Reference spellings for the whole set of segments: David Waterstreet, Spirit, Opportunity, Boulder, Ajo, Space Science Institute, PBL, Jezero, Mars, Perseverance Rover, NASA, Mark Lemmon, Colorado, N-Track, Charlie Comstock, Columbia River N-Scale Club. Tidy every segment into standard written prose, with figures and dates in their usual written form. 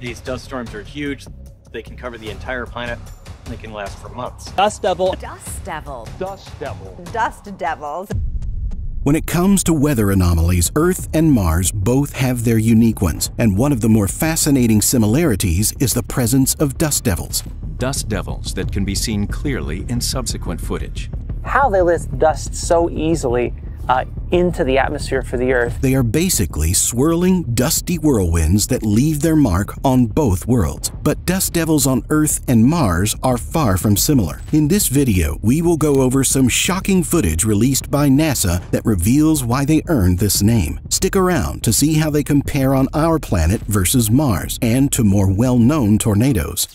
These dust storms are huge. They can cover the entire planet. They can last for months. Dust devil. Dust devil. Dust devil. Dust devils. When it comes to weather anomalies, Earth and Mars both have their unique ones, and one of the more fascinating similarities is the presence of dust devils. Dust devils that can be seen clearly in subsequent footage. How they let dust so easily into the atmosphere for the Earth. They are basically swirling, dusty whirlwinds that leave their mark on both worlds. But dust devils on Earth and Mars are far from similar. In this video, we will go over some shocking footage released by NASA that reveals why they earned this name. Stick around to see how they compare on our planet versus Mars, and to more well-known tornadoes.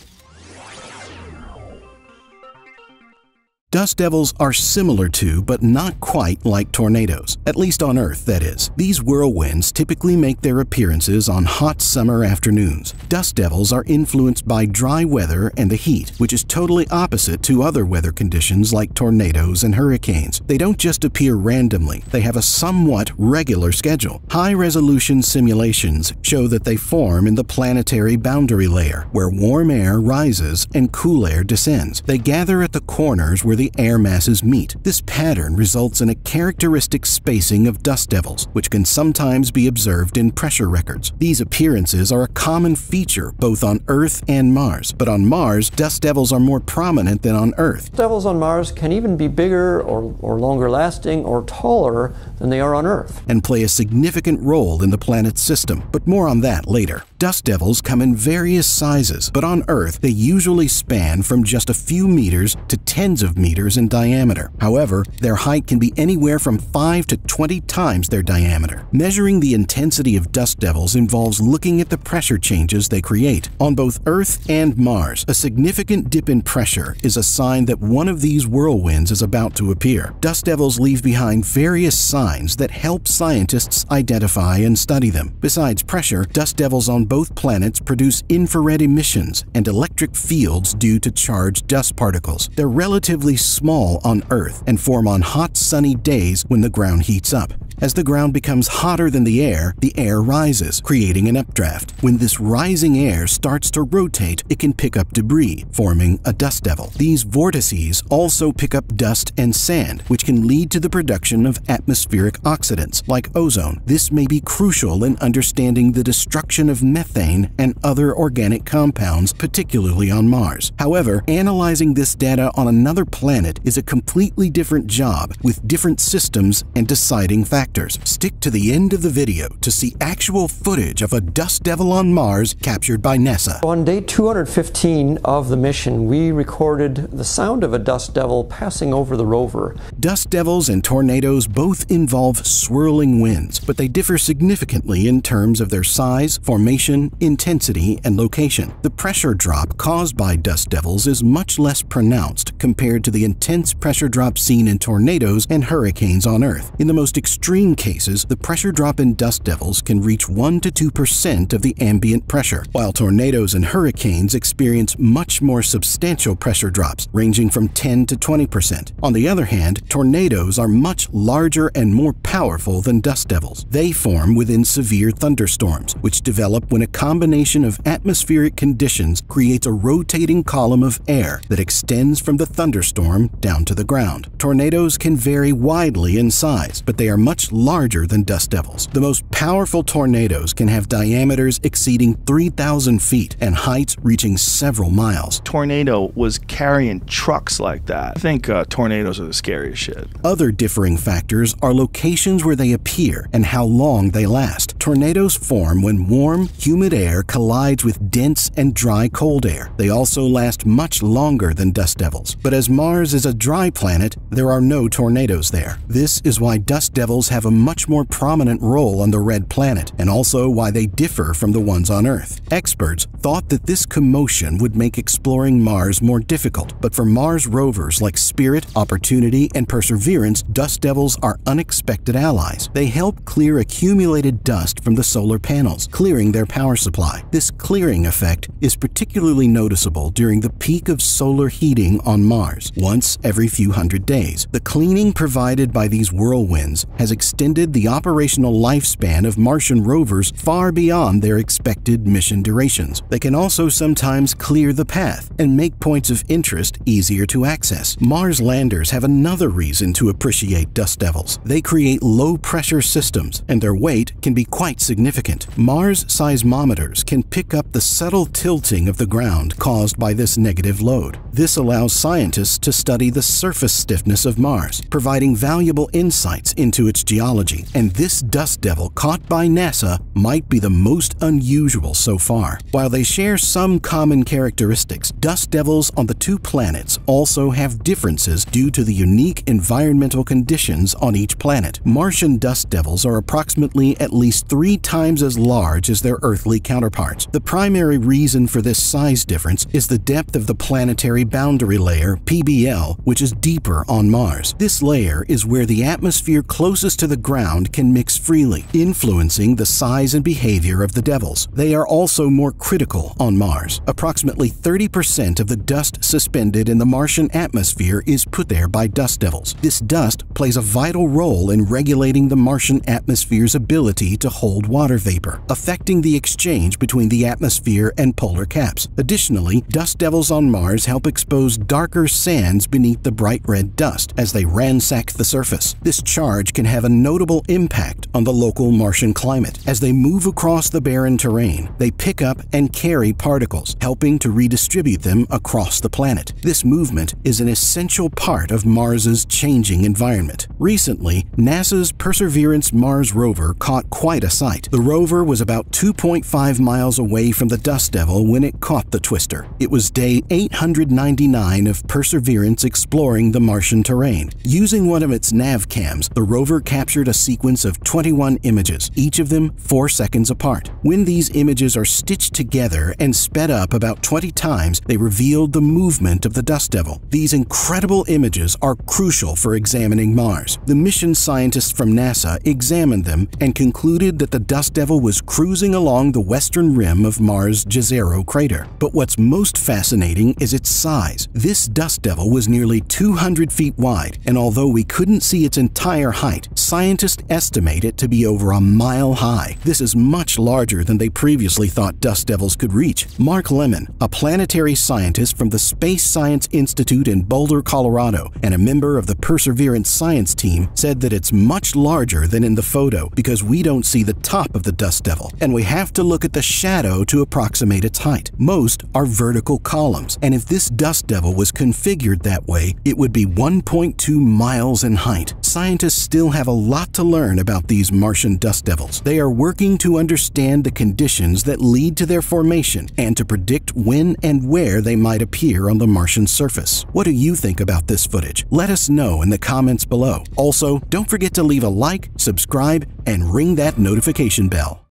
Dust devils are similar to, but not quite like, tornadoes, at least on Earth, that is. These whirlwinds typically make their appearances on hot summer afternoons. Dust devils are influenced by dry weather and the heat, which is totally opposite to other weather conditions like tornadoes and hurricanes. They don't just appear randomly, they have a somewhat regular schedule. High-resolution simulations show that they form in the planetary boundary layer, where warm air rises and cool air descends. They gather at the corners where the air masses meet. This pattern results in a characteristic spacing of dust devils, which can sometimes be observed in pressure records. These appearances are a common feature both on Earth and Mars, but on Mars, dust devils are more prominent than on Earth. Devils on Mars can even be bigger or longer lasting or taller than they are on Earth, and play a significant role in the planet's system, but more on that later. Dust devils come in various sizes, but on Earth, they usually span from just a few meters to tens of meters in diameter. However, their height can be anywhere from 5 to 20 times their diameter. Measuring the intensity of dust devils involves looking at the pressure changes they create. On both Earth and Mars, a significant dip in pressure is a sign that one of these whirlwinds is about to appear. Dust devils leave behind various signs that help scientists identify and study them. Besides pressure, dust devils on both planets produce infrared emissions and electric fields due to charged dust particles. They're relatively small on Earth and form on hot, sunny days when the ground heats up. As the ground becomes hotter than the air rises, creating an updraft. When this rising air starts to rotate, it can pick up debris, forming a dust devil. These vortices also pick up dust and sand, which can lead to the production of atmospheric oxidants, like ozone. This may be crucial in understanding the destruction of methane and other organic compounds, particularly on Mars. However, analyzing this data on another planet is a completely different job, with different systems and deciding factors. Stick to the end of the video to see actual footage of a dust devil on Mars captured by NASA. On day 215 of the mission, we recorded the sound of a dust devil passing over the rover. Dust devils and tornadoes both involve swirling winds, but they differ significantly in terms of their size, formation, intensity, and location. The pressure drop caused by dust devils is much less pronounced compared to the intense pressure drop seen in tornadoes and hurricanes on Earth. In the most extreme cases, the pressure drop in dust devils can reach 1 to 2% of the ambient pressure, while tornadoes and hurricanes experience much more substantial pressure drops, ranging from 10 to 20%. On the other hand, tornadoes are much larger and more powerful than dust devils. They form within severe thunderstorms, which develop when a combination of atmospheric conditions creates a rotating column of air that extends from the thunderstorm down to the ground. Tornadoes can vary widely in size, but they are much larger than dust devils. The most powerful tornadoes can have diameters exceeding 3,000 feet and heights reaching several miles. Tornado was carrying trucks like that. I think tornadoes are the scariest shit. Other differing factors are locations where they appear and how long they last. Tornadoes form when warm, humid air collides with dense and dry cold air. They also last much longer than dust devils. But as Mars is a dry planet, there are no tornadoes there. This is why dust devils have a much more prominent role on the red planet, and also why they differ from the ones on Earth. Experts thought that this commotion would make exploring Mars more difficult, but for Mars rovers like Spirit, Opportunity, and Perseverance, dust devils are unexpected allies. They help clear accumulated dust from the solar panels, clearing their power supply. This clearing effect is particularly noticeable during the peak of solar heating on Mars, once every few hundred days. The cleaning provided by these whirlwinds has extended the operational lifespan of Martian rovers far beyond their expected mission durations. They can also sometimes clear the path and make points of interest easier to access. Mars landers have another reason to appreciate dust devils. They create low-pressure systems, and their weight can be quite significant. Mars seismometers can pick up the subtle tilting of the ground caused by this negative load. This allows scientists to study the surface stiffness of Mars, providing valuable insights into its geology. And this dust devil caught by NASA might be the most unusual so far. While they share some common characteristics, dust devils on the two planets also have differences due to the unique environmental conditions on each planet. Martian dust devils are approximately at least 3 times as large as their earthly counterparts. The primary reason for this size difference is the depth of the planetary boundary layer, PBL, which is deeper on Mars. This layer is where the atmosphere closest to the ground can mix freely, influencing the size and behavior of the devils. They are also more critical on Mars. Approximately 30% of the dust suspended in the Martian atmosphere is put there by dust devils. This dust plays a vital role in regulating the Martian atmosphere's ability to hold water vapor, affecting the exchange between the atmosphere and polar caps. Additionally, dust devils on Mars help expose darker sands beneath the bright red dust as they ransack the surface. This charge can have a notable impact on the local Martian climate. As they move across the barren terrain, they pick up and carry particles, helping to redistribute them across the planet. This movement is an essential part of Mars's changing environment. Recently, NASA's Perseverance Mars rover caught quite a sight. The rover was about 2.5 miles away from the dust devil when it caught the twister. It was day 899 of Perseverance exploring the Martian terrain. Using one of its nav cams, the rover captured a sequence of 21 images, each of them 4 seconds apart. When these images are stitched together and sped up about 20 times, they revealed the movement of the dust devil. These incredible images are crucial for examining Mars. The mission scientists from NASA examined them and concluded that the dust devil was cruising along the western rim of Mars' Jezero crater. But what's most fascinating is its size. This dust devil was nearly 200 feet wide, and although we couldn't see its entire height, scientists estimate it to be over a mile high. This is much larger than they previously thought dust devils could reach. Mark Lemmon, a planetary scientist from the Space Science Institute in Boulder, Colorado, and a member of the Perseverance science team, said that it's much larger than in the photo because we don't see the top of the dust devil, and we have to look at the shadow to approximate its height. Most are vertical columns, and if this dust devil was configured that way, it would be 1.2 miles in height. Scientists still have a lot to learn about these Martian dust devils. They are working to understand the conditions that lead to their formation and to predict when and where they might appear on the Martian surface. What do you think about this footage? Let us know in the comments below. Also, don't forget to leave a like, subscribe, and ring that notification bell.